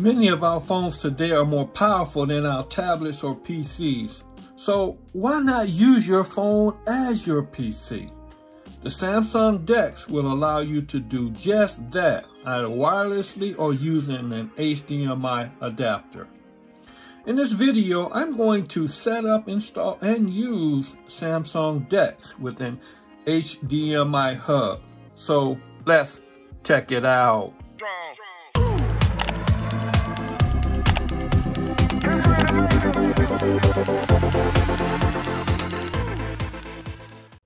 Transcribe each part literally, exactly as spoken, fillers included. Many of our phones today are more powerful than our tablets or P Cs. So why not use your phone as your P C? The Samsung DeX will allow you to do just that, either wirelessly or using an H D M I adapter. In this video, I'm going to set up, install, and use Samsung DeX with an H D M I hub. So let's check it out.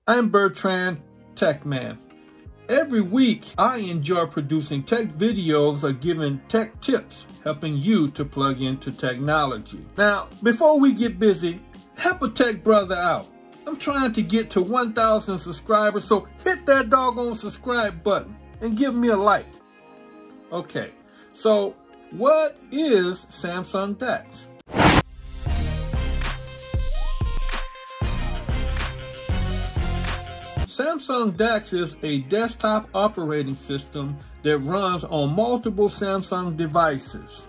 I'm Bertrand, Tech Man. Every week, I enjoy producing tech videos or giving tech tips, helping you to plug into technology. Now, before we get busy, help a tech brother out. I'm trying to get to one thousand subscribers, so hit that doggone subscribe button and give me a like. Okay, so what is Samsung DeX? Samsung DeX is a desktop operating system that runs on multiple Samsung devices.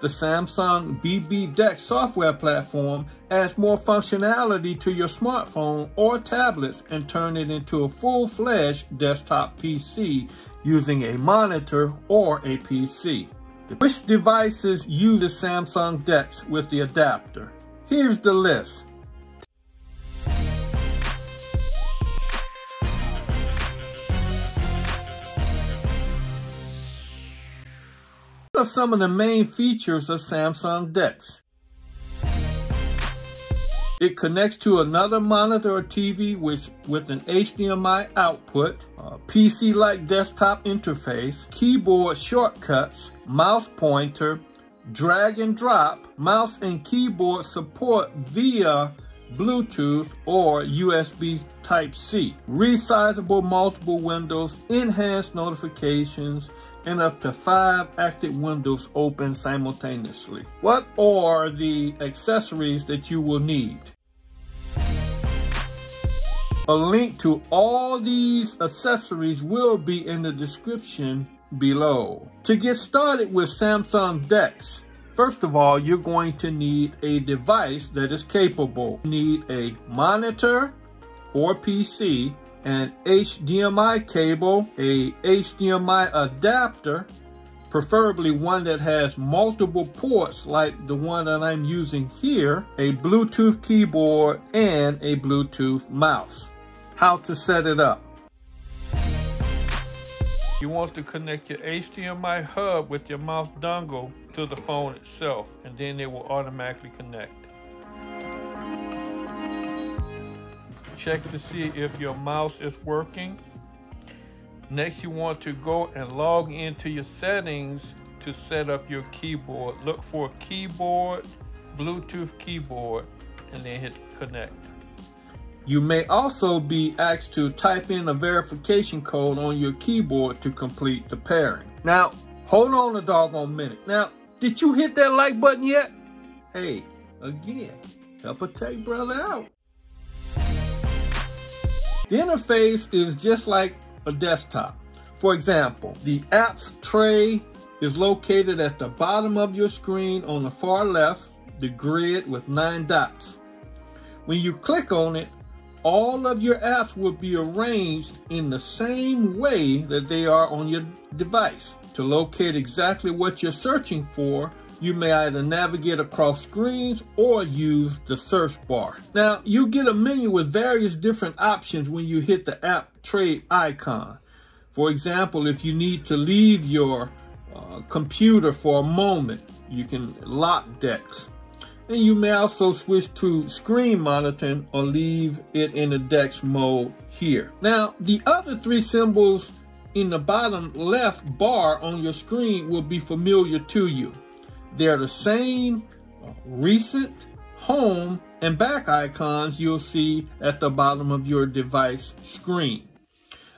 The Samsung B B DeX software platform adds more functionality to your smartphone or tablets and turns it into a full-fledged desktop P C using a monitor or a P C. Which devices use the Samsung DeX with the adapter? Here's the list. What are some of the main features of Samsung DeX? It connects to another monitor or T V with, with an H D M I output, a P C-like desktop interface, keyboard shortcuts, mouse pointer, drag and drop, mouse and keyboard support via Bluetooth or U S B Type C, resizable multiple windows, enhanced notifications, and up to five active windows open simultaneously. What are the accessories that you will need? A link to all these accessories will be in the description below. To get started with Samsung DeX, first of all, you're going to need a device that is capable. You need a monitor or P C, an H D M I cable, a H D M I adapter, preferably one that has multiple ports like the one that I'm using here, a Bluetooth keyboard, and a Bluetooth mouse. How to set it up. You want to connect your H D M I hub with your mouse dongle to the phone itself, and then it will automatically connect. Check to see if your mouse is working. Next, you want to go and log into your settings to set up your keyboard. Look for keyboard, Bluetooth keyboard, and then hit connect. You may also be asked to type in a verification code on your keyboard to complete the pairing. Now, hold on a doggone minute. Now, did you hit that like button yet? Hey, again, help a tech brother out. The interface is just like a desktop. For example, the apps tray is located at the bottom of your screen on the far left, the grid with nine dots. When you click on it, all of your apps will be arranged in the same way that they are on your device. To locate exactly what you're searching for, you may either navigate across screens or use the search bar. Now, you get a menu with various different options when you hit the app tray icon. For example, if you need to leave your uh, computer for a moment, you can lock DeX. And you may also switch to screen monitoring or leave it in the DeX mode here. Now, the other three symbols in the bottom left bar on your screen will be familiar to you. They're the same recent, home, and back icons you'll see at the bottom of your device screen.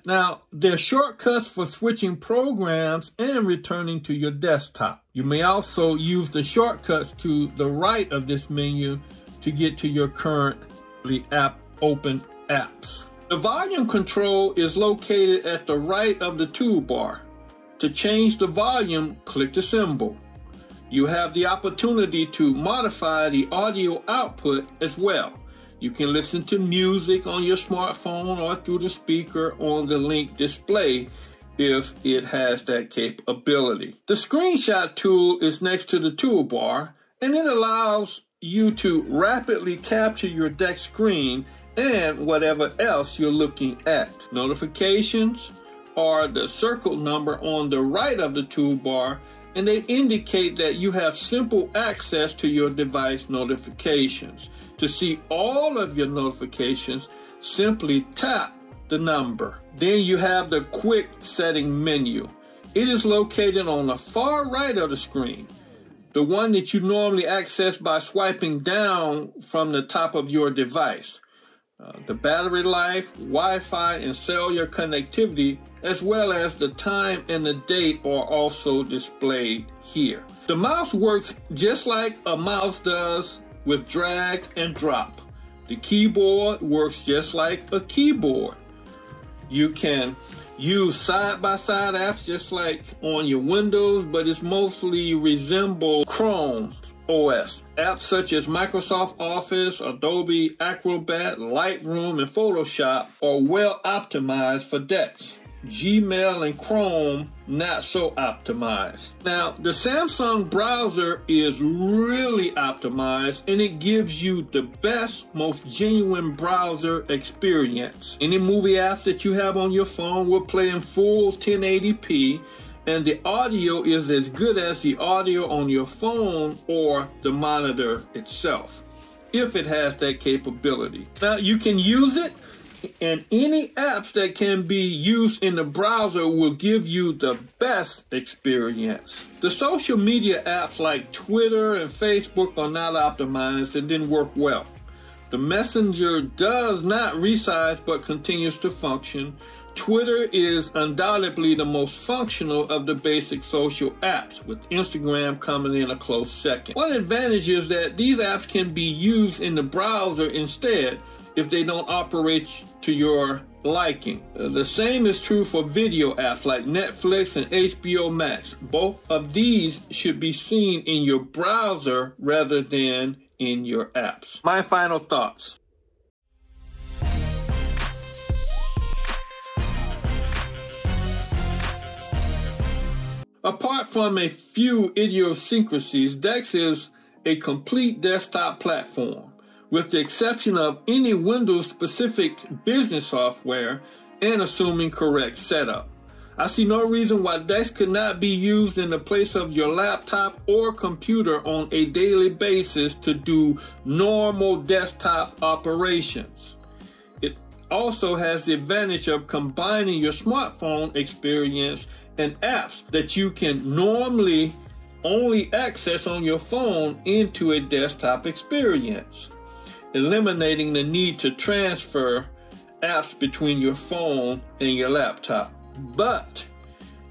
Now, they're shortcuts for switching programs and returning to your desktop. You may also use the shortcuts to the right of this menu to get to your currently app open apps. The volume control is located at the right of the toolbar. To change the volume, click the symbol. You have the opportunity to modify the audio output as well. You can listen to music on your smartphone or through the speaker on the link display if it has that capability. The screenshot tool is next to the toolbar, and it allows you to rapidly capture your DeX screen and whatever else you're looking at. Notifications are the circle number on the right of the toolbar, and they indicate that you have simple access to your device notifications. To see all of your notifications, simply tap the number. Then you have the quick setting menu. It is located on the far right of the screen, the one that you normally access by swiping down from the top of your device. Uh, the battery life, Wi-Fi, and cellular connectivity, as well as the time and the date are also displayed here. The mouse works just like a mouse does with drag and drop. The keyboard works just like a keyboard. You can use side-by-side apps just like on your Windows, but it's mostly resemble Chrome O S. Apps such as Microsoft Office, Adobe, Acrobat, Lightroom, and Photoshop are well optimized for DeX. Gmail and Chrome, not so optimized. Now, the Samsung browser is really optimized, and it gives you the best, most genuine browser experience. Any movie apps that you have on your phone will play in full ten eighty p, and the audio is as good as the audio on your phone or the monitor itself, if it has that capability. Now, you can use it, and any apps that can be used in the browser will give you the best experience. The social media apps like Twitter and Facebook are not optimized and didn't work well. The Messenger does not resize but continues to function. Twitter is undoubtedly the most functional of the basic social apps, with Instagram coming in a close second. One advantage is that these apps can be used in the browser instead, if they don't operate to your liking. The same is true for video apps like Netflix and H B O Max. Both of these should be seen in your browser rather than in your apps. My final thoughts. Apart from a few idiosyncrasies, DeX is a complete desktop platform, with the exception of any Windows-specific business software and assuming correct setup. I see no reason why DeX could not be used in the place of your laptop or computer on a daily basis to do normal desktop operations. It also has the advantage of combining your smartphone experience and apps that you can normally only access on your phone into a desktop experience, eliminating the need to transfer apps between your phone and your laptop. But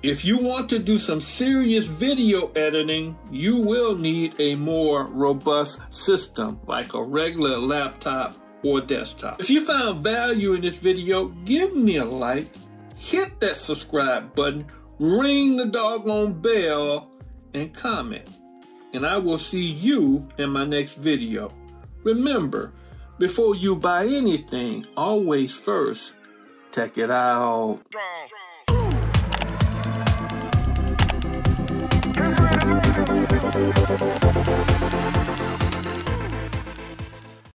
if you want to do some serious video editing, you will need a more robust system like a regular laptop or desktop. If you found value in this video, give me a like, hit that subscribe button, ring the doggone bell, and comment. And I will see you in my next video. Remember, before you buy anything, always first, check it out. Strong. Strong.